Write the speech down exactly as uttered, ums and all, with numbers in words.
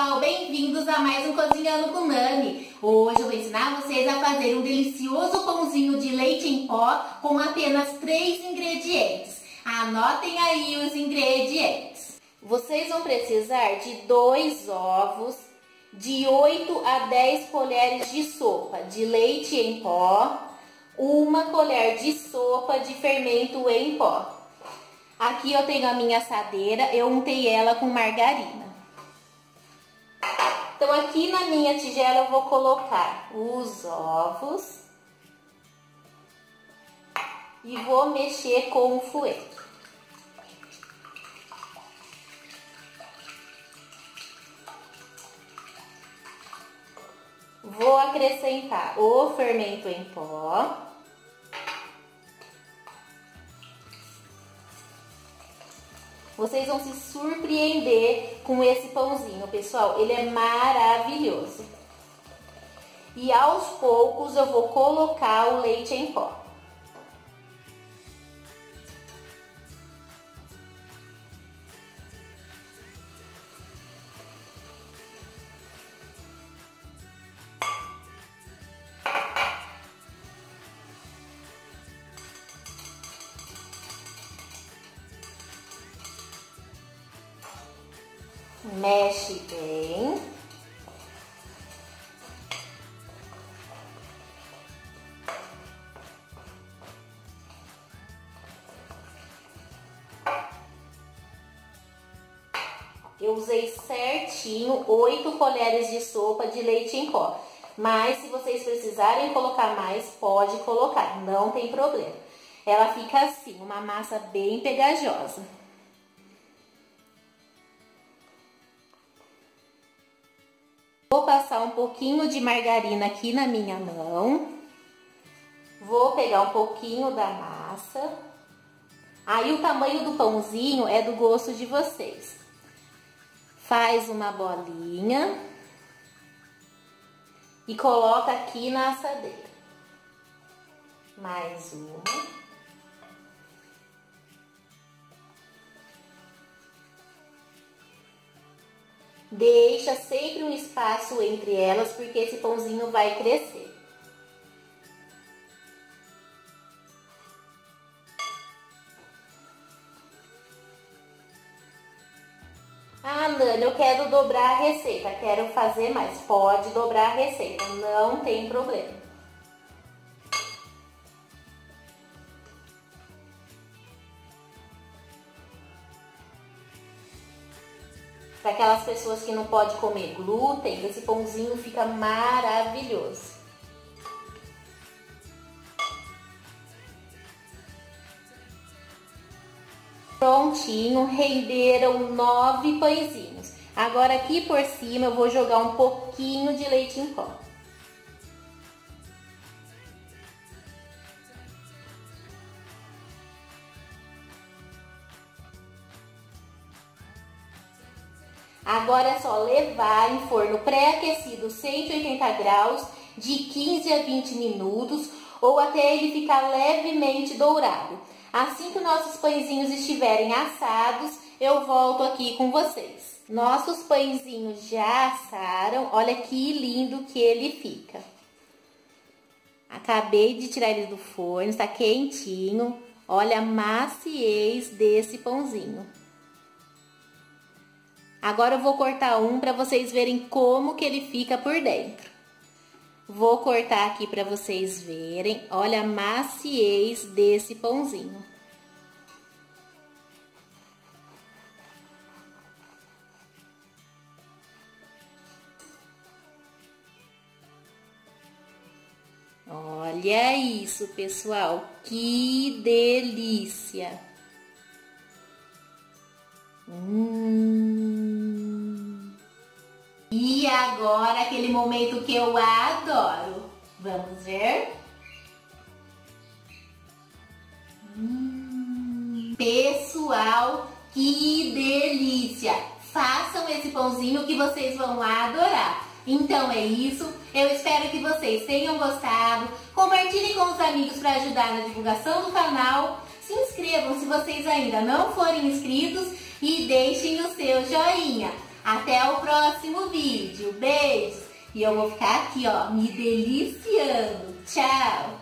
pessoal, bem-vindos a mais um Cozinhando com Nane. Hoje eu vou ensinar vocês a fazer um delicioso pãozinho de leite em pó com apenas três ingredientes. Anotem aí os ingredientes. Vocês vão precisar de dois ovos, de oito a dez colheres de sopa de leite em pó, uma colher de sopa de fermento em pó. Aqui eu tenho a minha assadeira, eu untei ela com margarina. Então aqui na minha tigela eu vou colocar os ovos e vou mexer com o fouet. Vou acrescentar o fermento em pó. Vocês vão se surpreender com esse pãozinho, pessoal. Ele é maravilhoso. E aos poucos eu vou colocar o leite em pó. Mexe bem. Eu usei certinho oito colheres de sopa de leite em pó. Mas se vocês precisarem colocar mais, pode colocar, não tem problema. Ela fica assim, uma massa bem pegajosa. Vou passar um pouquinho de margarina aqui na minha mão. Vou pegar um pouquinho da massa. Aí o tamanho do pãozinho é do gosto de vocês. Faz uma bolinha e coloca aqui na assadeira. Mais uma. Deixa sempre um espaço entre elas, porque esse pãozinho vai crescer. Ah, Nane, eu quero dobrar a receita, quero fazer mais. Pode dobrar a receita, não tem problema. Para aquelas pessoas que não podem comer glúten, esse pãozinho fica maravilhoso. Prontinho, renderam nove pãezinhos. Agora aqui por cima eu vou jogar um pouquinho de leite em pó. Agora é só levar em forno pré-aquecido cento e oitenta graus de quinze a vinte minutos ou até ele ficar levemente dourado. Assim que nossos pãezinhos estiverem assados, eu volto aqui com vocês. Nossos pãezinhos já assaram, olha que lindo que ele fica. Acabei de tirar ele do forno, está quentinho, olha a maciez desse pãozinho. Agora eu vou cortar um para vocês verem como que ele fica por dentro. Vou cortar aqui para vocês verem. Olha a maciez desse pãozinho. Olha isso, pessoal. Que delícia! Hum... E agora, aquele momento que eu adoro. Vamos ver? Hum, pessoal, que delícia! Façam esse pãozinho que vocês vão adorar. Então é isso. Eu espero que vocês tenham gostado. Compartilhem com os amigos para ajudar na divulgação do canal. Se inscrevam se vocês ainda não forem inscritos e deixem o seu joinha. Até o próximo vídeo. Beijos. E eu vou ficar aqui, ó, me deliciando. Tchau.